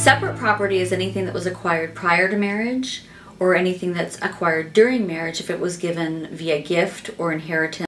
Separate property is anything that was acquired prior to marriage or anything that's acquired during marriage if it was given via gift or inheritance.